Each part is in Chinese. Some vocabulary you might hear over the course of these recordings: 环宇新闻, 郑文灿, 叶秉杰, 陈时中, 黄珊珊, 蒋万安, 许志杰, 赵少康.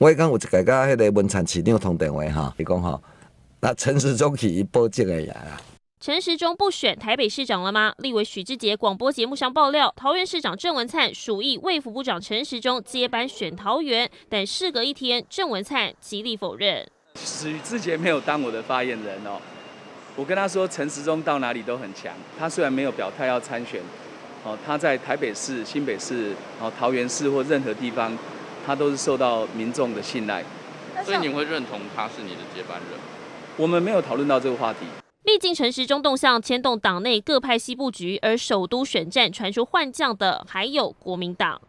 我迄天有一届甲迄个文产市长通电话哈，伊讲吼，那陈时中去保证的呀。陈时中不选台北市长了吗？立委许志杰广播节目上爆料，桃园市长郑文灿属意卫福部长陈时中接班选桃园，但事隔一天，郑文灿极力否认。许志杰没有当我的发言人哦，我跟他说陈时中到哪里都很强，他虽然没有表态要参选，哦，他在台北市、新北市、哦桃园市或任何地方，他都是受到民众的信赖。所以你会认同他是你的接班人？我们没有讨论到这个话题。毕竟陈时中动向牵动党内各派系布局，而首都选战传出换将的还有国民党。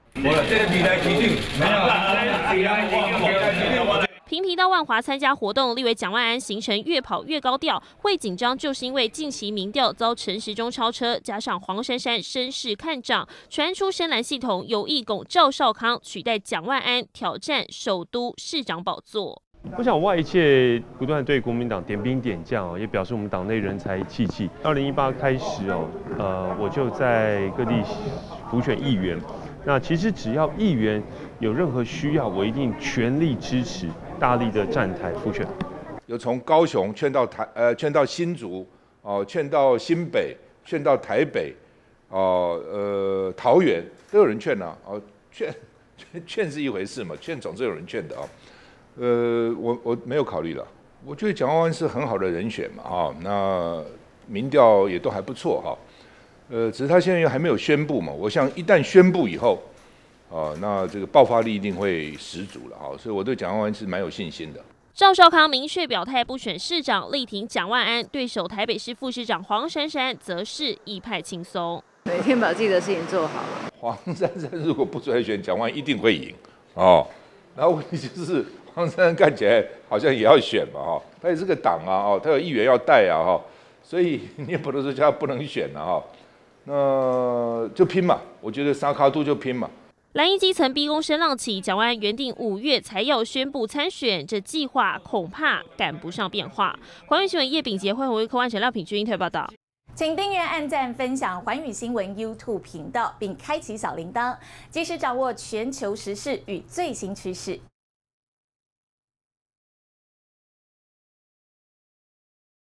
频频到万华参加活动，立委蒋万安行程越跑越高调，会紧张就是因为近期民调遭陈时中超车，加上黄珊珊声势看涨，传出深蓝系统有意拱赵少康取代蒋万安挑战首都市长宝座。我想外界不断对国民党点兵点将哦，也表示我们党内人才济济。2018开始哦，我就在各地辅选议员。那其实只要议员有任何需要，我一定全力支持，大力的站台辅选。有从高雄劝到新竹哦，劝到新北，劝到台北哦，桃园都有人劝啊哦，劝是一回事嘛，劝总是有人劝的啊。我没有考虑了，我觉得蒋万安是很好的人选嘛，哈，那民调也都还不错哈，只是他现在还没有宣布嘛，我想一旦宣布以后，啊，那这个爆发力一定会十足了哈，所以我对蒋万安是蛮有信心的。赵少康明确表态不选市长，力挺蒋万安，对手台北市副市长黄珊珊则是一派轻松，每天把自己的事情做好了。黄珊珊如果不出来选，蒋万安一定会赢哦，然后问题就是。黄珊珊看起来好像也要选嘛，哈，他也是个党啊，哦，他有议员要带啊，哈，所以你也不能说他不能选了，哈，那就拼嘛，我觉得沙卡都就拼嘛。蓝营基层逼宫声浪起，蒋万安原定5月才要宣布参选，这计划恐怕赶不上变化。环宇新闻叶秉杰、惠宏、柯万成、廖品君特报道。请订阅、按赞、分享环宇新闻 YouTube 频道，并开启小铃铛，及时掌握全球时事与最新趋势。